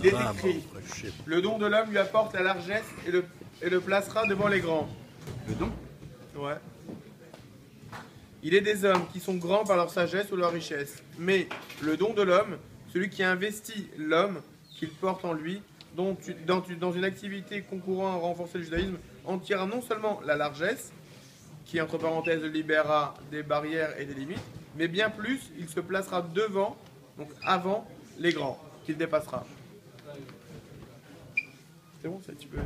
Il est écrit, le don de l'homme lui apporte la largesse et le placera devant les grands. Le don ? Ouais. Il est des hommes qui sont grands par leur sagesse ou leur richesse. Mais le don de l'homme, celui qui investit l'homme qu'il porte en lui, dans une activité concourant à renforcer le judaïsme, en tire non seulement la largesse, qui entre parenthèses libérera des barrières et des limites, mais bien plus, il se placera devant, donc avant, les grands, qu'il dépassera. C'est bon ça, tu peux...